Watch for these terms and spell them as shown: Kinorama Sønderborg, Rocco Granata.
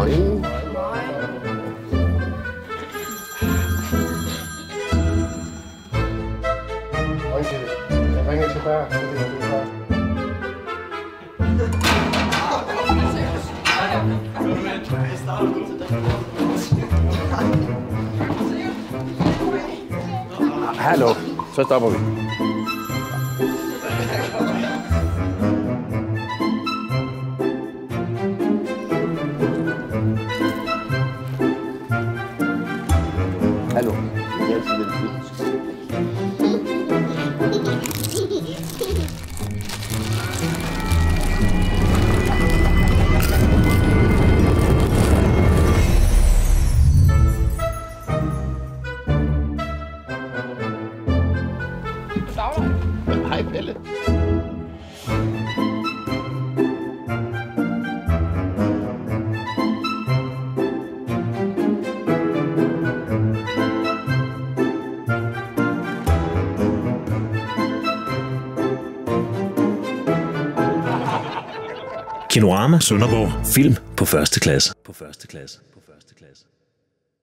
Moin. Hoi, jeg ringer til før. Hallo, så stopper vi. Hallo. Hej Pelle. Kinorama Sønderborg. Film på første klasse.